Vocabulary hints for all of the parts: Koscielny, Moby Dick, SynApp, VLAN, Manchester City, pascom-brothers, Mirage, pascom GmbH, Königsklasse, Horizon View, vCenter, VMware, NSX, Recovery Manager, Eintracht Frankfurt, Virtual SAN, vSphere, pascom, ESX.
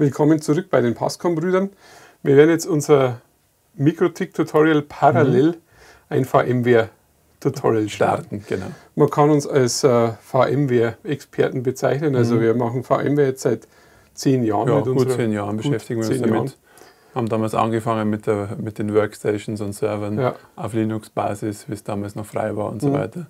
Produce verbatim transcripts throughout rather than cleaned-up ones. Willkommen zurück bei den Pascom-Brüdern. Wir werden jetzt unser Mikrotik-Tutorial parallel mhm. ein VMware-Tutorial starten. starten. Genau. Man kann uns als äh, VMware-Experten bezeichnen. Also mhm. wir machen VMware jetzt seit zehn Jahren. Ja, mit gut zehn Jahren beschäftigen wir uns damit. Jahren. Haben damals angefangen mit, der, mit den Workstations und Servern ja. auf Linux-Basis, wie es damals noch frei war und mhm. so weiter.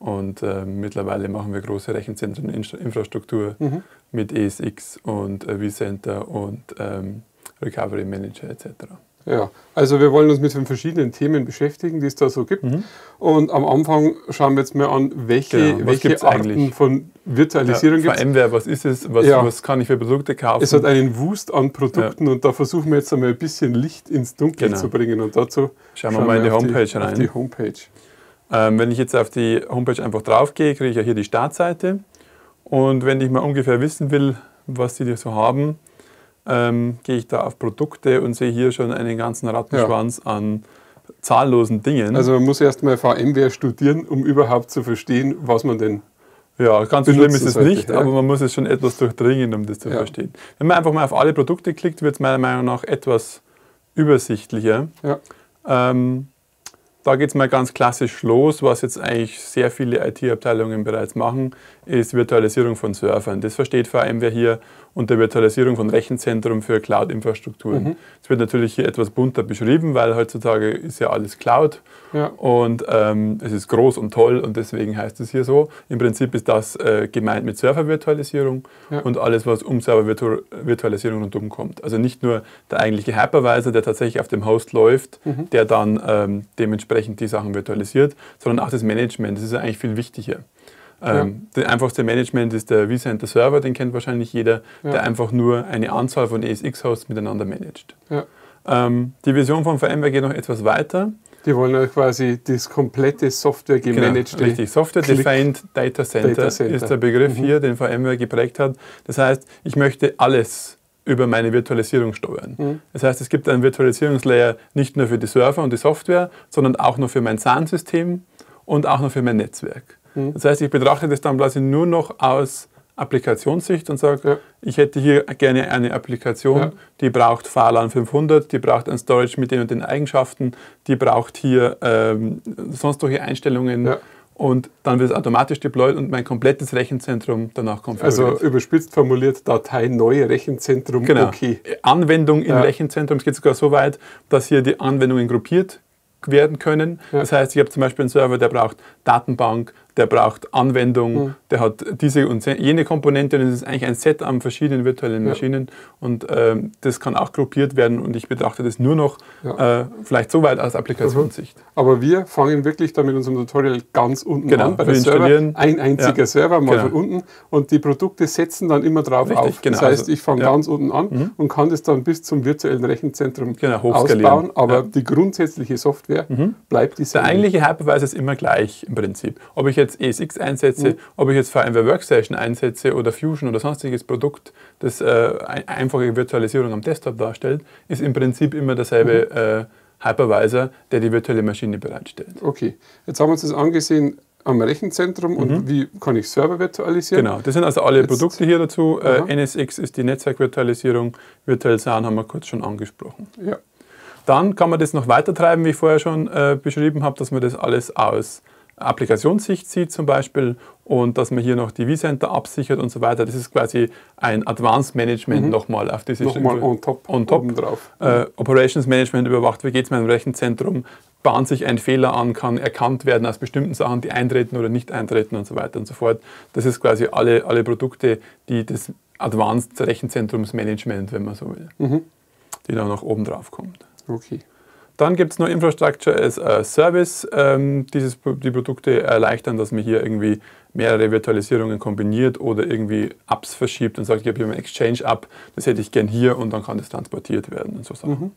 Und äh, mittlerweile machen wir große Rechenzentreninfrastruktur mhm. mit E S X und äh, vCenter und ähm, Recovery Manager et cetera. Ja, also wir wollen uns mit den verschiedenen Themen beschäftigen, die es da so gibt. Mhm. Und am Anfang schauen wir jetzt mal an, welche, genau. welche Arten eigentlich? von Virtualisierung ja, gibt es. VMware, was ist es? Was, ja. was kann ich für Produkte kaufen? Es hat einen Wust an Produkten ja. und da versuchen wir jetzt einmal ein bisschen Licht ins Dunkel genau. zu bringen. Und dazu schauen wir schauen mal in die Homepage die, rein. Die Homepage. Ähm, wenn ich jetzt auf die Homepage einfach draufgehe, kriege ich ja hier die Startseite. Und wenn ich mal ungefähr wissen will, was die so haben, ähm, gehe ich da auf Produkte und sehe hier schon einen ganzen Rattenschwanz ja. an zahllosen Dingen. Also man muss erstmal VMware studieren, um überhaupt zu verstehen, was man denn Ja, ganz so schlimm ist es sollte, nicht, ja. aber man muss es schon etwas durchdringen, um das zu ja. verstehen. Wenn man einfach mal auf alle Produkte klickt, wird es meiner Meinung nach etwas übersichtlicher. Ja. Ähm, Da geht es mal ganz klassisch los, was jetzt eigentlich sehr viele I T-Abteilungen bereits machen, ist Virtualisierung von Servern. Das versteht VMware hier unter Virtualisierung von Rechenzentrum für Cloud-Infrastrukturen. Mhm. Das wird natürlich hier etwas bunter beschrieben, weil heutzutage ist ja alles Cloud ja. und ähm, es ist groß und toll und deswegen heißt es hier so. Im Prinzip ist das äh, gemeint mit Server-Virtualisierung ja. und alles, was um Server-Virtualisierung rundum kommt. Also nicht nur der eigentliche Hypervisor, der tatsächlich auf dem Host läuft, mhm. der dann ähm, dementsprechend die Sachen virtualisiert, sondern auch das Management, das ist ja eigentlich viel wichtiger. Ähm, ja. Das einfachste Management ist der vCenter Server, den kennt wahrscheinlich jeder, ja. der einfach nur eine Anzahl von E S X-Hosts miteinander managt. Ja. Ähm, die Vision von VMware geht noch etwas weiter. Die wollen ja quasi das komplette Software gemanagte. Genau, richtig, Software Defined Data Center, Data Center ist der Begriff mhm. hier, den VMware geprägt hat. Das heißt, ich möchte alles über meine Virtualisierung steuern. Mhm. Das heißt, es gibt einen Virtualisierungslayer nicht nur für die Server und die Software, sondern auch noch für mein S A N-System und auch noch für mein Netzwerk. Mhm. Das heißt, ich betrachte das dann quasi nur noch aus Applikationssicht und sage, ja. ich hätte hier gerne eine Applikation, ja. die braucht VLAN fünfhundert, die braucht ein Storage mit den und den Eigenschaften, die braucht hier ähm, sonst solche Einstellungen. Ja. Und dann wird es automatisch deployed und mein komplettes Rechenzentrum danach konfiguriert. Also überspitzt formuliert, Datei, neue Rechenzentrum, genau. okay. Anwendung im ja. Rechenzentrum, es geht sogar so weit, dass hier die Anwendungen gruppiert werden können. Ja. Das heißt, ich habe zum Beispiel einen Server, der braucht Datenbank, der braucht Anwendung, mhm. der hat diese und jene Komponente und es ist eigentlich ein Set an verschiedenen virtuellen ja. Maschinen und ähm, das kann auch gruppiert werden und ich betrachte das nur noch ja. äh, vielleicht so weit aus Applikationssicht. Mhm. Aber wir fangen wirklich da mit unserem Tutorial ganz unten genau. an, bei wir der Server, ein einziger ja. Server, mal genau. von unten und die Produkte setzen dann immer drauf Richtig, auf. Genau. Das heißt, ich fange ja. ganz unten an mhm. und kann das dann bis zum virtuellen Rechenzentrum genau, ausbauen, aber ja. die grundsätzliche Software mhm. bleibt dieselbe. Der eigentliche Hypervisor ist immer gleich im Prinzip. Ob ich jetzt E S X einsetze, mhm. ob ich jetzt VMware Workstation einsetze oder Fusion oder sonstiges Produkt, das äh, einfache Virtualisierung am Desktop darstellt, ist im Prinzip immer derselbe mhm. äh, Hypervisor, der die virtuelle Maschine bereitstellt. Okay, jetzt haben wir uns das angesehen am Rechenzentrum mhm. und wie kann ich Server virtualisieren? Genau, das sind also alle jetzt. Produkte hier dazu. Äh, N S X ist die Netzwerkvirtualisierung, Virtual S A N haben wir kurz schon angesprochen. Ja. Dann kann man das noch weiter treiben, wie ich vorher schon äh, beschrieben habe, dass man das alles aus Applikationssicht sieht zum Beispiel und dass man hier noch die vCenter absichert und so weiter. Das ist quasi ein Advanced Management mhm. nochmal auf diese Stufe. Nochmal on top. On top. Drauf. Äh, Operations Management überwacht, wie geht es meinem Rechenzentrum, bahnt sich ein Fehler an, kann erkannt werden aus bestimmten Sachen, die eintreten oder nicht eintreten und so weiter und so fort. Das ist quasi alle, alle Produkte, die das Advanced Rechenzentrumsmanagement, wenn man so will, mhm. die da noch oben drauf kommt. Okay. Dann gibt es noch Infrastructure as a Service. Ähm, dieses, die Produkte erleichtern, dass man hier irgendwie mehrere Virtualisierungen kombiniert oder irgendwie Apps verschiebt und sagt, ich habe hier mein Exchange-App, das hätte ich gern hier und dann kann das transportiert werden und so Sachen. Mhm.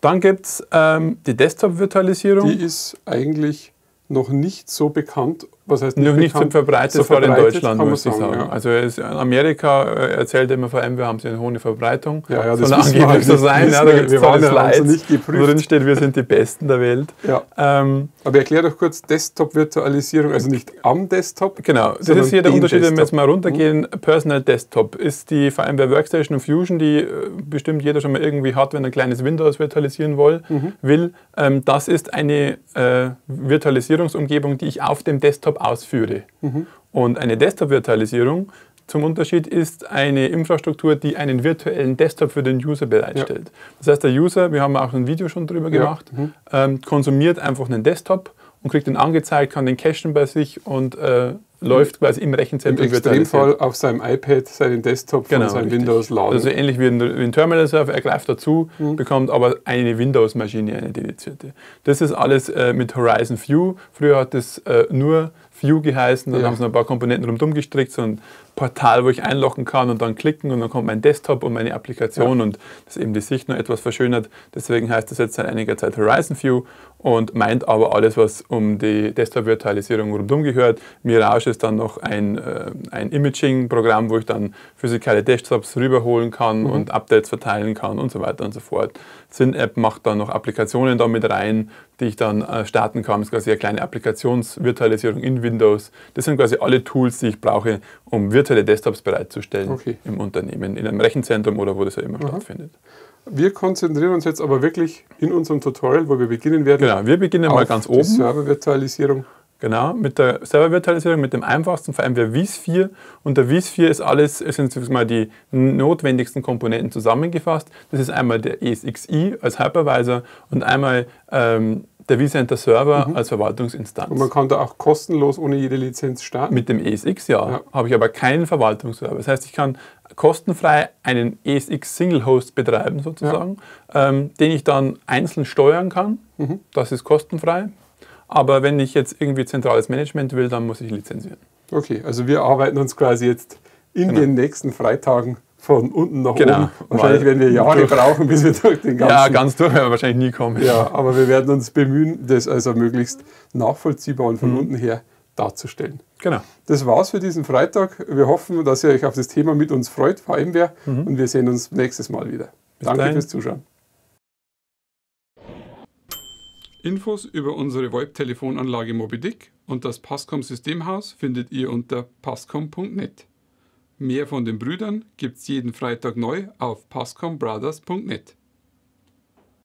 Dann gibt es ähm, die Desktop-Virtualisierung. Die ist eigentlich noch nicht so bekannt, was heißt noch nicht so verbreitet, so verbreitet in Deutschland, kann man muss ich sagen. sagen. Ja. Also es, in Amerika erzählt immer vor allem, wir haben so eine hohe Verbreitung. Ja, ja, das soll angeblich so sein. Ja, da gibt es zwar Slides, wo drin steht, wir sind die Besten der Welt. Ja. Ähm, Aber erklär doch kurz Desktop-Virtualisierung, also nicht am Desktop. Genau, das ist hier der Unterschied, Desktop. Wenn wir jetzt mal runtergehen. Hm. Personal Desktop ist die VMware Workstation und Fusion, die bestimmt jeder schon mal irgendwie hat, wenn er ein kleines Windows virtualisieren will. Mhm. will. Ähm, das ist eine äh, Virtualisierungsumgebung, die ich auf dem Desktop ausführe. Mhm. Und eine Desktop-Virtualisierung zum Unterschied ist eine Infrastruktur, die einen virtuellen Desktop für den User bereitstellt. Ja. Das heißt, der User, wir haben auch ein Video schon drüber gemacht, ja. mhm. ähm, konsumiert einfach einen Desktop und kriegt ihn angezeigt, kann den cachen bei sich und äh, läuft quasi im Rechenzentrum. Im Extremfall auf seinem iPad, seinen Desktop von genau, seinem richtig. Windows laden. Also ähnlich wie ein Terminal-Server, er greift dazu, mhm. bekommt aber eine Windows-Maschine, eine dedizierte. Das ist alles äh, mit Horizon View. Früher hat es äh, nur View geheißen, dann ja. haben sie noch ein paar Komponenten rundum gestrickt, so ein Portal, wo ich einloggen kann und dann klicken und dann kommt mein Desktop und meine Applikation ja. und das eben die Sicht noch etwas verschönert. Deswegen heißt das jetzt seit einiger Zeit Horizon View und meint aber alles, was um die Desktop-Virtualisierung rundum gehört. Mirage ist dann noch ein, äh, ein Imaging-Programm, wo ich dann physikale Desktops rüberholen kann mhm. und Updates verteilen kann und so weiter und so fort. SynApp macht dann noch Applikationen damit rein, die ich dann äh, starten kann. Das ist quasi eine kleine Applikationsvirtualisierung in Windows. Das sind quasi alle Tools, die ich brauche, um virtuelle Desktops bereitzustellen okay. im Unternehmen, in einem Rechenzentrum oder wo das ja immer Aha. stattfindet. Wir konzentrieren uns jetzt aber wirklich in unserem Tutorial, wo wir beginnen werden. Genau, wir beginnen auf mal ganz oben. Die Servervirtualisierung. Genau, mit der Servervirtualisierung, mit dem einfachsten, vor allem der vSphere. Und der vSphere ist alles, sind mal die notwendigsten Komponenten zusammengefasst. Das ist einmal der E S X i als Hypervisor und einmal ähm, der vCenter Server mhm. als Verwaltungsinstanz. Und man kann da auch kostenlos ohne jede Lizenz starten? Mit dem E S X, ja. ja. Habe ich aber keinen Verwaltungsserver. Das heißt, ich kann kostenfrei einen E S X Single Host betreiben, sozusagen, ja. ähm, den ich dann einzeln steuern kann. Mhm. Das ist kostenfrei. Aber wenn ich jetzt irgendwie zentrales Management will, dann muss ich lizenzieren. Okay, also wir arbeiten uns quasi jetzt in genau. den nächsten Freitagen von unten nach genau. oben. Wahrscheinlich werden wir Jahre durch. brauchen, bis wir durch den ganzen... Ja, ganz durch, aber wahrscheinlich nie kommen. Ja, aber wir werden uns bemühen, das also möglichst nachvollziehbar und von mhm. unten her darzustellen. Genau. Das war's für diesen Freitag. Wir hoffen, dass ihr euch auf das Thema mit uns freut, VMware, mhm. und wir sehen uns nächstes Mal wieder. Bis Danke dahin. fürs Zuschauen. Infos über unsere VoIP-Telefonanlage Moby Dick und das Pascom-Systemhaus findet ihr unter pascom punkt net. Mehr von den Brüdern gibt's jeden Freitag neu auf pascom brothers punkt net.